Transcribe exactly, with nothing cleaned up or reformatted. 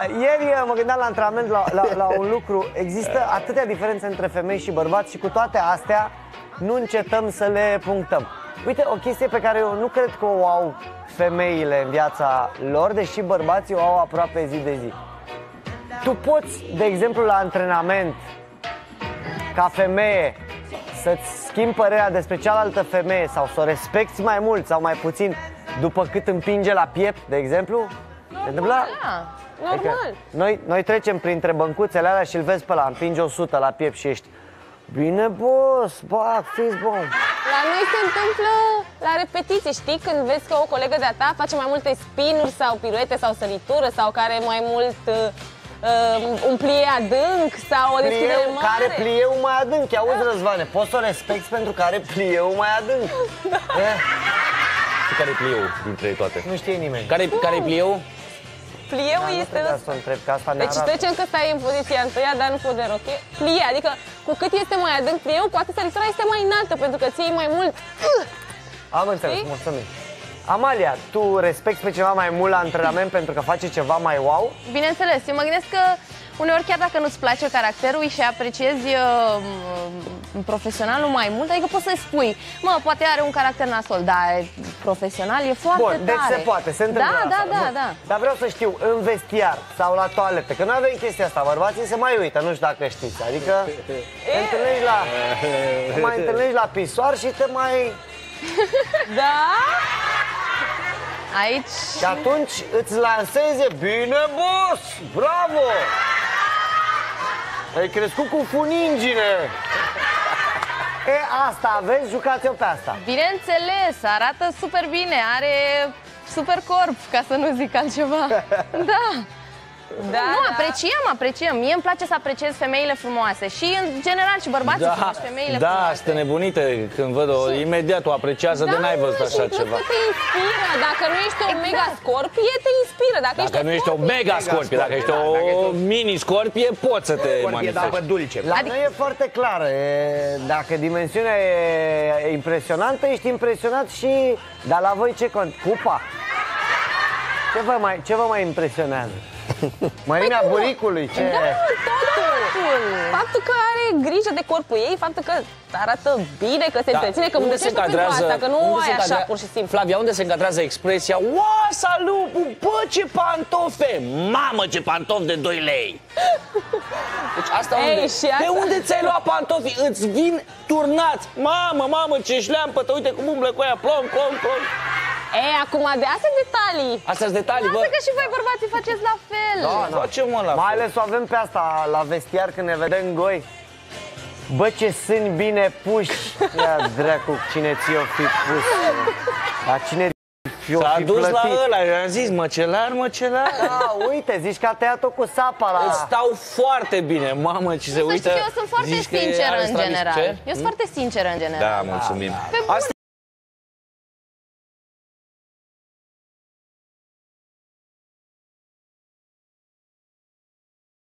Ieri mă gândeam la antrenament la, la, la un lucru. Există atâtea diferențe între femei și bărbați și cu toate astea nu încetăm să le punctăm. Uite, o chestie pe care eu nu cred că o au femeile în viața lor, deși bărbații o au aproape zi de zi. Tu poți, de exemplu, la antrenament, ca femeie, să-ți schimbi părerea despre cealaltă femeie sau să o respecti mai mult sau mai puțin după cât împinge la piept, de exemplu? Normal, da. Normal. Adică noi, noi trecem printre băncuțele alea și îl vezi pe ăla, împinge o sută la piept și ești bine, boss, bac, fiți bun. La noi se întâmplă la repetiție, știi? Când vezi că o colegă de-a ta face mai multe spinuri sau piruete sau săritură sau care mai mult uh, un plie adânc sau o deschidere mare. Care plieu mai adânc, auzi, da. Răzvane, poți să o respecti pentru care plieu mai adânc. Da. Eh. Și care e plieu dintre toate? Nu știe nimeni. Care, care e plieu? Plieu da, este... Nu întreb, că asta deci trecem că stai în poziția întâia, dar nu cu de roche. Plie, adică cu cât este mai adânc plieu, cu atât săritura este mai înaltă, pentru că ții mai mult. Am înțeles, mulțumim. Amalia, tu respecti pe ceva mai mult la antrenament pentru că face ceva mai wow? Bineînțeles, eu mă gândesc că uneori chiar dacă nu-ți place caracterul și apreciezi uh, profesionalul mai mult, adică poți să-i spui, mă, poate are un caracter nasol, dar profesional e foarte bun, tare. Deci se poate, se întâmplă. Da, da, da, da. Dar vreau să știu, în vestiar sau la toaletă, că nu avem chestia asta, bărbații se mai uită, nu știu dacă știți, adică te întâlnești la, te mai întâlnești la pisoar și te mai... Da? Aici... Și atunci îți lanseze, bine, boss, bravo! Ai crescut cu funingine! E, asta aveți, jucați-o pe asta! Bineînțeles, arată super bine, are super corp, ca să nu zic altceva. Da! Da, nu, apreciem, apreciem. Mie îmi place să apreciez femeile frumoase. Și în general și bărbații da, frumoși, femeile da, frumoase. Da, sunt nebunite când văd o, și... imediat o apreciază, da, de n-ai văzut așa ceva. Că te inspiră, dacă nu ești o mega scorpie, te inspiră. Dacă, dacă ești nu ești o mega scorpie, dacă ești o mini scorpie, poți să te manifesti. Dulce. La adică... noi e foarte clară. Dacă dimensiunea e impresionantă, ești impresionat și... Dar la voi ce cont? Pupa? Ce vă mai, ce vă mai impresionează? Mărimea păi buricului, ce... Da, totul! Faptul că are grijă de corpul ei, faptul că arată bine, că se da. Întreține, că muncește pentru asta, că nu ai așa, cadrează, pur și simplu. Flavia, unde se încadrează expresia, uau, salut, bă, ce pantofe! Mamă, ce pantofi de doi lei! Deci asta ei, unde? Asta... De unde ți-ai luat pantofii? Îți vin turnați! Mamă, mamă, ce șleampă, te uite cum umblă cu aia, plom, plom, plom! E, acum, de astea detalii. Astea detalii, bă. Lasă că și voi bărbații faceți la fel. Da, da. Facem, mă, la mai ales o avem pe asta la vestiar când ne vedem goi. Bă, ce sunt bine puși. Ia dracu, cine ți-o fi pus? La cine ți-o fi plătit? S-a dus la ăla, i-am zis, măcelar, măcelar. Da, uite, zici că a tăiat-o cu sapa la... Îți stau foarte bine, mamă, ce se uită. Să știi că eu sunt foarte sinceră în general. Eu sunt foarte sinceră în general. Da, mulțumim.